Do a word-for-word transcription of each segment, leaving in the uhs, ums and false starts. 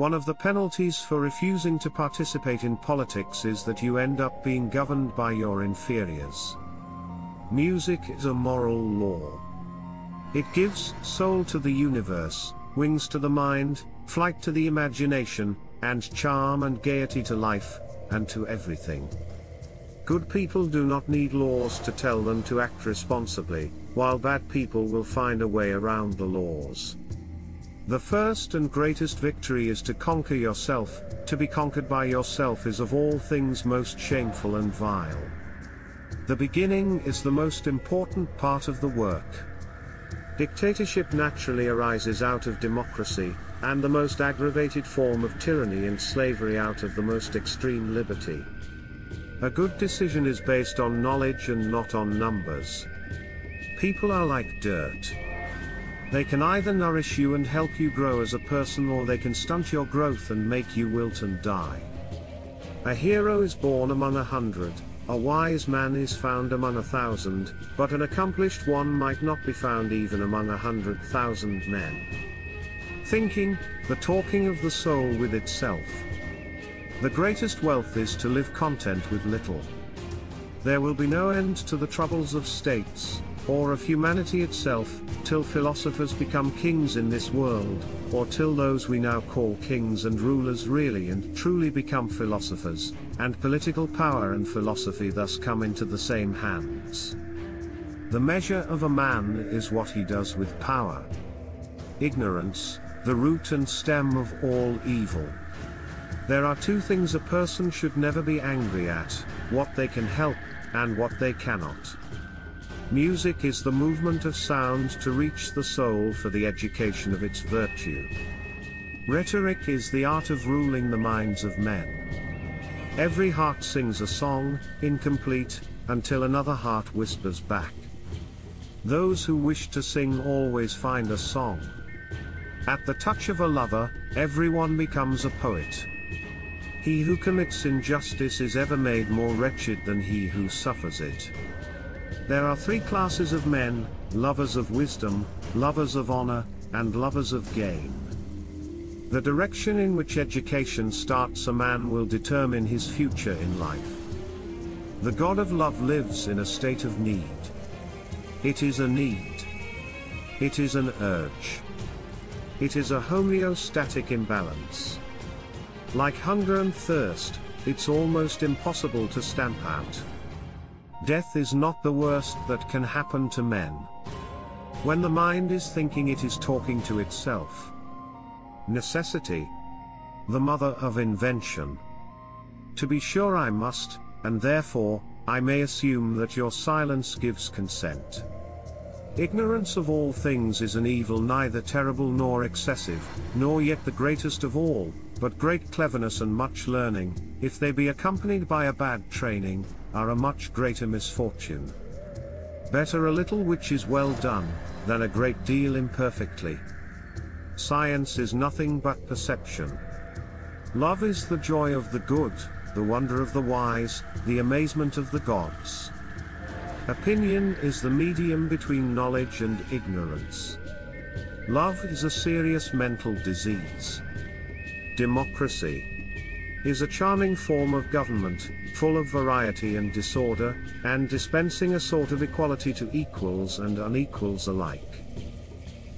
One of the penalties for refusing to participate in politics is that you end up being governed by your inferiors. Music is a moral law. It gives soul to the universe, wings to the mind, flight to the imagination, and charm and gaiety to life, and to everything. Good people do not need laws to tell them to act responsibly, while bad people will find a way around the laws. The first and greatest victory is to conquer yourself. To be conquered by yourself is of all things most shameful and vile. The beginning is the most important part of the work. Dictatorship naturally arises out of democracy, and the most aggravated form of tyranny and slavery out of the most extreme liberty. A good decision is based on knowledge and not on numbers. People are like dirt. They can either nourish you and help you grow as a person, or they can stunt your growth and make you wilt and die. A hero is born among a hundred, a wise man is found among a thousand, but an accomplished one might not be found even among a hundred thousand men. Thinking, the talking of the soul with itself. The greatest wealth is to live content with little. There will be no end to the troubles of states, or of humanity itself, till philosophers become kings in this world, or till those we now call kings and rulers really and truly become philosophers, and political power and philosophy thus come into the same hands. The measure of a man is what he does with power. Ignorance, the root and stem of all evil. There are two things a person should never be angry at: what they can help, and what they cannot. Music is the movement of sound to reach the soul for the education of its virtue. Rhetoric is the art of ruling the minds of men. Every heart sings a song, incomplete, until another heart whispers back. Those who wish to sing always find a song. At the touch of a lover, everyone becomes a poet. He who commits injustice is ever made more wretched than he who suffers it. There are three classes of men: lovers of wisdom, lovers of honor, and lovers of gain. The direction in which education starts a man will determine his future in life. The God of love lives in a state of need. It is a need. It is an urge. It is a homeostatic imbalance. Like hunger and thirst, it's almost impossible to stamp out. Death is not the worst that can happen to men. When the mind is thinking, it is talking to itself. Necessity, the mother of invention. To be sure I must, and therefore, I may assume that your silence gives consent. Ignorance of all things is an evil neither terrible nor excessive, nor yet the greatest of all, but great cleverness and much learning, if they be accompanied by a bad training, are a much greater misfortune. Better a little which is well done, than a great deal imperfectly. Science is nothing but perception. Love is the joy of the good, the wonder of the wise, the amazement of the gods. Opinion is the medium between knowledge and ignorance. Love is a serious mental disease. Democracy is a charming form of government, full of variety and disorder, and dispensing a sort of equality to equals and unequals alike.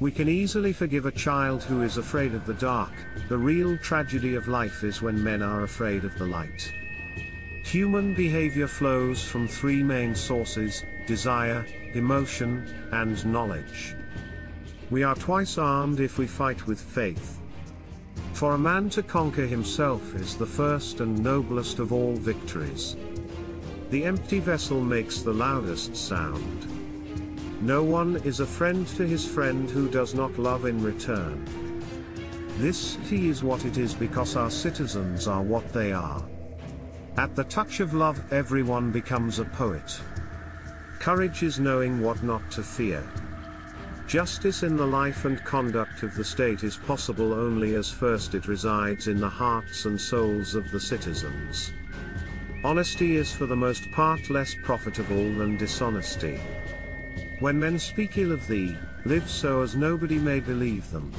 We can easily forgive a child who is afraid of the dark. The real tragedy of life is when men are afraid of the light. Human behavior flows from three main sources: desire, emotion, and knowledge. We are twice armed if we fight with faith. For a man to conquer himself is the first and noblest of all victories. The empty vessel makes the loudest sound. No one is a friend to his friend who does not love in return. This city is what it is because our citizens are what they are. At the touch of love, everyone becomes a poet. Courage is knowing what not to fear. Justice in the life and conduct of the state is possible only as first it resides in the hearts and souls of the citizens. Honesty is for the most part less profitable than dishonesty. When men speak ill of thee, live so as nobody may believe them.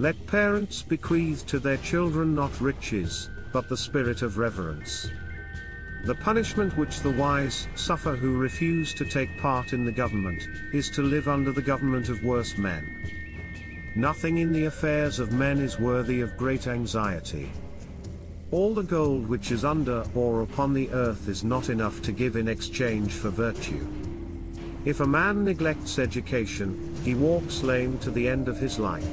Let parents bequeath to their children not riches, but the spirit of reverence. The punishment which the wise suffer who refuse to take part in the government, is to live under the government of worse men. Nothing in the affairs of men is worthy of great anxiety. All the gold which is under or upon the earth is not enough to give in exchange for virtue. If a man neglects education, he walks lame to the end of his life.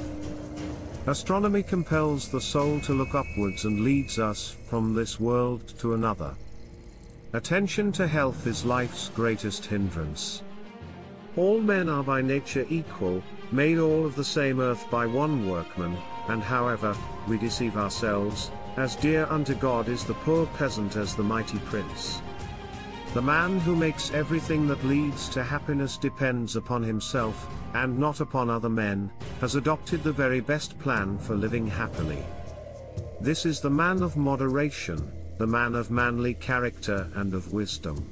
Astronomy compels the soul to look upwards and leads us from this world to another. Attention to health is life's greatest hindrance. All men are by nature equal, made all of the same earth by one workman, and however, we deceive ourselves, as dear unto God is the poor peasant as the mighty prince. The man who makes everything that leads to happiness depends upon himself, and not upon other men, has adopted the very best plan for living happily. This is the man of moderation, the man of manly character and of wisdom.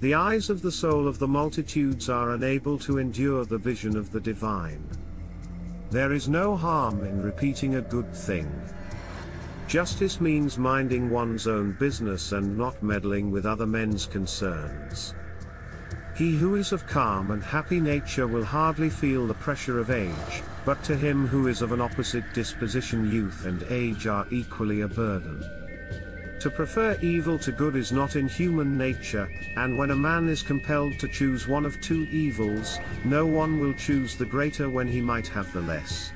The eyes of the soul of the multitudes are unable to endure the vision of the divine. There is no harm in repeating a good thing. Justice means minding one's own business and not meddling with other men's concerns. He who is of calm and happy nature will hardly feel the pressure of age, but to him who is of an opposite disposition, youth and age are equally a burden. To prefer evil to good is not in human nature, and when a man is compelled to choose one of two evils, no one will choose the greater when he might have the less.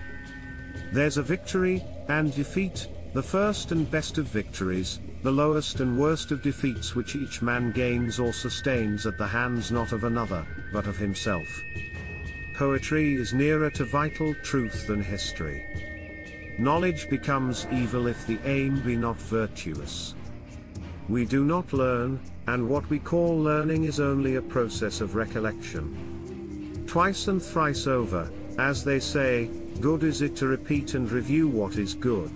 There's a victory and defeat, the first and best of victories, the lowest and worst of defeats which each man gains or sustains at the hands not of another, but of himself. Poetry is nearer to vital truth than history. Knowledge becomes evil if the aim be not virtuous. We do not learn, and what we call learning is only a process of recollection. Twice and thrice over, as they say, good is it to repeat and review what is good.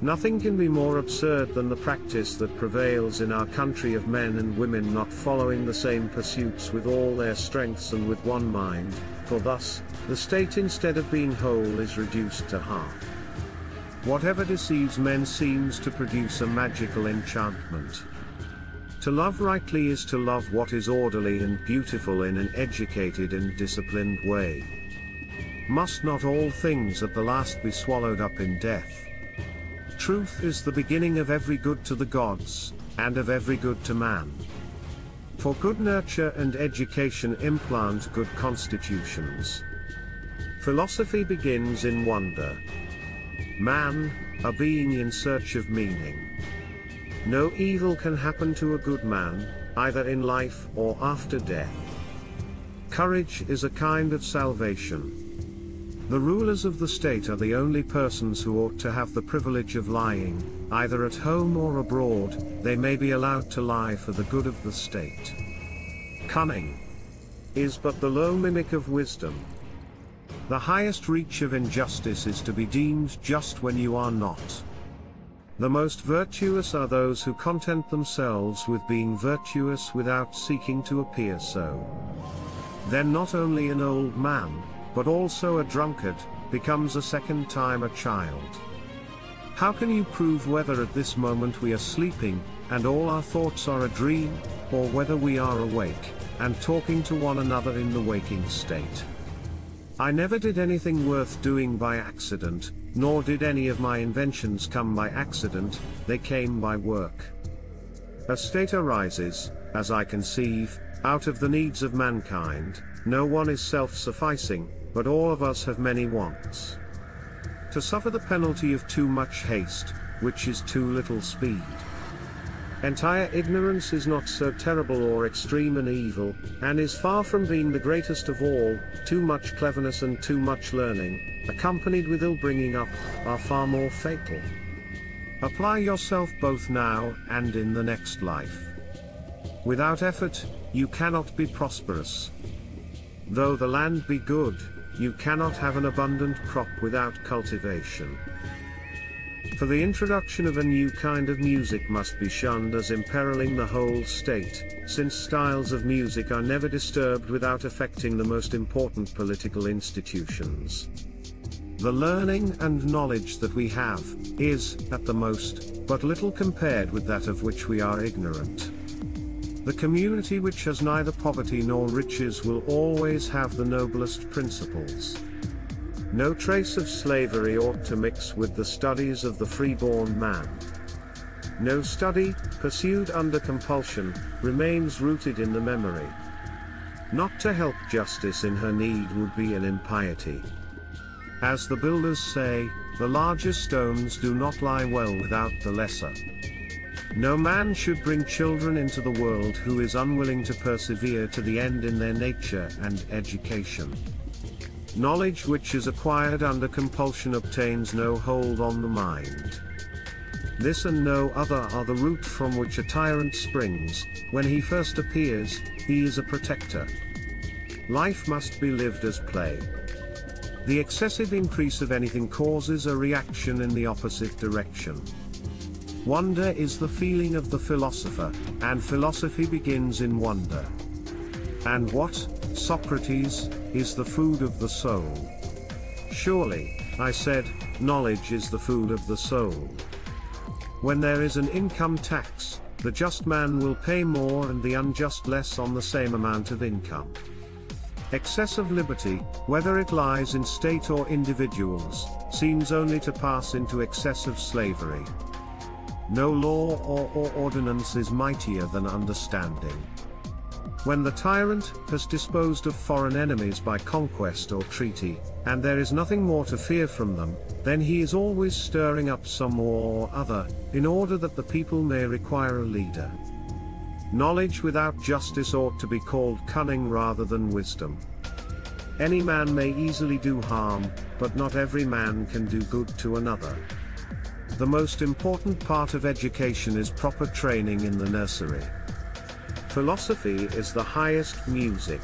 Nothing can be more absurd than the practice that prevails in our country of men and women not following the same pursuits with all their strengths and with one mind, for thus, the state instead of being whole is reduced to half. Whatever deceives men seems to produce a magical enchantment. To love rightly is to love what is orderly and beautiful in an educated and disciplined way. Must not all things at the last be swallowed up in death? Truth is the beginning of every good to the gods, and of every good to man. For good nurture and education implant good constitutions. Philosophy begins in wonder. Man, a being in search of meaning. No evil can happen to a good man, either in life or after death. Courage is a kind of salvation. The rulers of the state are the only persons who ought to have the privilege of lying, either at home or abroad, they may be allowed to lie for the good of the state. Cunning is but the low mimic of wisdom. The highest reach of injustice is to be deemed just when you are not. The most virtuous are those who content themselves with being virtuous without seeking to appear so. Then not only an old man, but also a drunkard, becomes a second time a child. How can you prove whether at this moment we are sleeping, and all our thoughts are a dream, or whether we are awake, and talking to one another in the waking state? I never did anything worth doing by accident, nor did any of my inventions come by accident, they came by work. A state arises, as I conceive, out of the needs of mankind. No one is self-sufficing, but all of us have many wants. To suffer the penalty of too much haste, which is too little speed. Entire ignorance is not so terrible or extreme an evil, and is far from being the greatest of all. Too much cleverness and too much learning, accompanied with ill-bringing up, are far more fatal. Apply yourself both now and in the next life. Without effort, you cannot be prosperous. Though the land be good, you cannot have an abundant crop without cultivation. For the introduction of a new kind of music must be shunned as imperiling the whole state, since styles of music are never disturbed without affecting the most important political institutions. The learning and knowledge that we have, is, at the most, but little compared with that of which we are ignorant. The community which has neither poverty nor riches will always have the noblest principles. No trace of slavery ought to mix with the studies of the freeborn man. No study, pursued under compulsion, remains rooted in the memory. Not to help justice in her need would be an impiety. As the builders say, the larger stones do not lie well without the lesser. No man should bring children into the world who is unwilling to persevere to the end in their nature and education. Knowledge which is acquired under compulsion obtains no hold on the mind. This and no other are the root from which a tyrant springs. When he first appears, he is a protector. Life must be lived as play. The excessive increase of anything causes a reaction in the opposite direction. Wonder is the feeling of the philosopher, and philosophy begins in wonder. And what, Socrates, is the food of the soul? Surely, I said, knowledge is the food of the soul. When there is an income tax, the just man will pay more and the unjust less on the same amount of income. Excess of liberty, whether it lies in state or individuals, seems only to pass into excess of slavery. No law or, or ordinance is mightier than understanding. When the tyrant has disposed of foreign enemies by conquest or treaty, and there is nothing more to fear from them, then he is always stirring up some war or other, in order that the people may require a leader. Knowledge without justice ought to be called cunning rather than wisdom. Any man may easily do harm, but not every man can do good to another. The most important part of education is proper training in the nursery. Philosophy is the highest music.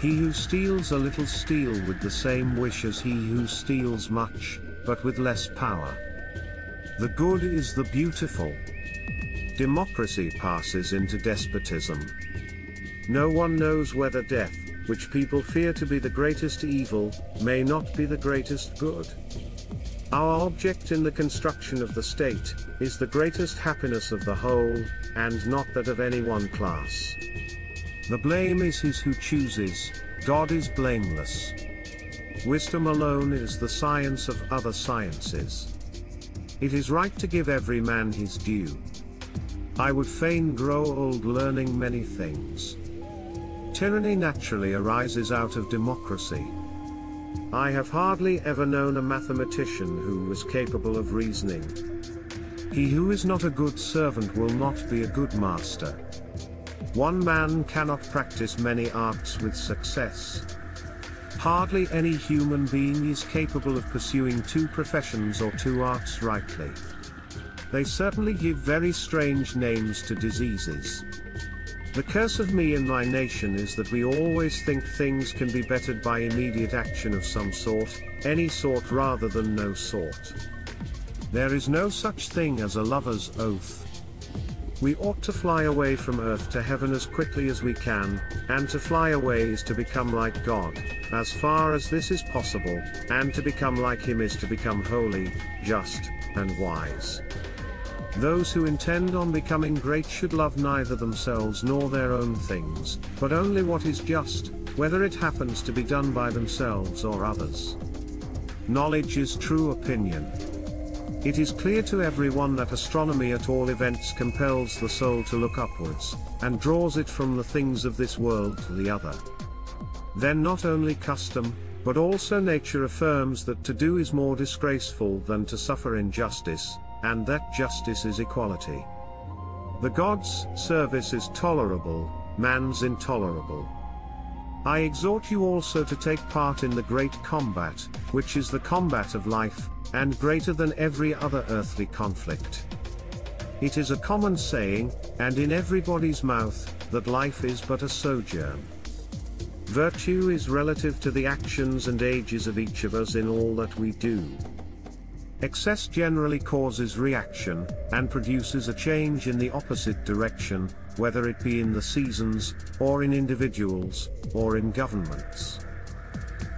He who steals a little steal with the same wish as he who steals much, but with less power. The good is the beautiful. Democracy passes into despotism. No one knows whether death, which people fear to be the greatest evil, may not be the greatest good. Our object in the construction of the state, is the greatest happiness of the whole, and not that of any one class. The blame is his who chooses, God is blameless. Wisdom alone is the science of other sciences. It is right to give every man his due. I would fain grow old learning many things. Tyranny naturally arises out of democracy. I have hardly ever known a mathematician who was capable of reasoning. He who is not a good servant will not be a good master. One man cannot practice many arts with success. Hardly any human being is capable of pursuing two professions or two arts rightly. They certainly give very strange names to diseases. The curse of me and my nation is that we always think things can be bettered by immediate action of some sort, any sort rather than no sort. There is no such thing as a lover's oath. We ought to fly away from earth to heaven as quickly as we can, and to fly away is to become like God, as far as this is possible, and to become like Him is to become holy, just, and wise. Those who intend on becoming great should love neither themselves nor their own things, but only what is just, whether it happens to be done by themselves or others. Knowledge is true opinion. It is clear to everyone that astronomy at all events compels the soul to look upwards, and draws it from the things of this world to the other. Then not only custom, but also nature affirms that to do is more disgraceful than to suffer injustice, and that justice is equality. The gods' service is tolerable, man's intolerable. I exhort you also to take part in the great combat, which is the combat of life, and greater than every other earthly conflict. It is a common saying, and in everybody's mouth, that life is but a sojourn. Virtue is relative to the actions and ages of each of us in all that we do. Excess generally causes reaction, and produces a change in the opposite direction, whether it be in the seasons, or in individuals, or in governments.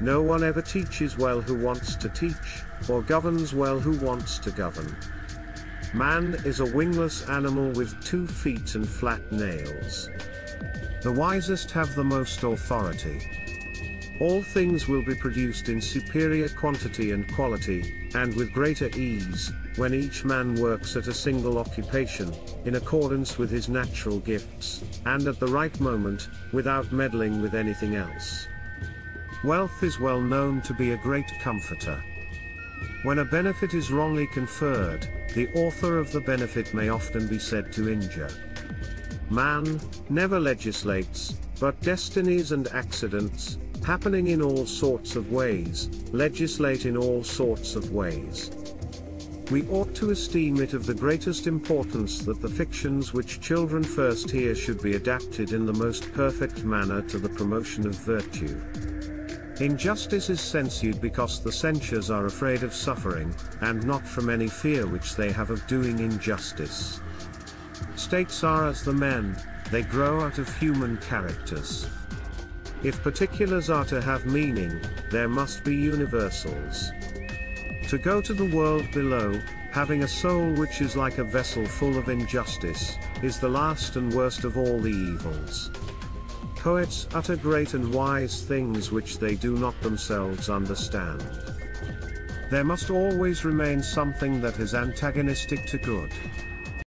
No one ever teaches well who wants to teach, or governs well who wants to govern. Man is a wingless animal with two feet and flat nails. The wisest have the most authority. All things will be produced in superior quantity and quality, and with greater ease, when each man works at a single occupation, in accordance with his natural gifts, and at the right moment, without meddling with anything else. Wealth is well known to be a great comforter. When a benefit is wrongly conferred, the author of the benefit may often be said to injure. Man never legislates, but destinies and accidents, happening in all sorts of ways, legislate in all sorts of ways. We ought to esteem it of the greatest importance that the fictions which children first hear should be adapted in the most perfect manner to the promotion of virtue. Injustice is censured because the censors are afraid of suffering, and not from any fear which they have of doing injustice. States are as the men, they grow out of human characters. If particulars are to have meaning, there must be universals. To go to the world below, having a soul which is like a vessel full of injustice, is the last and worst of all the evils. Poets utter great and wise things which they do not themselves understand. There must always remain something that is antagonistic to good.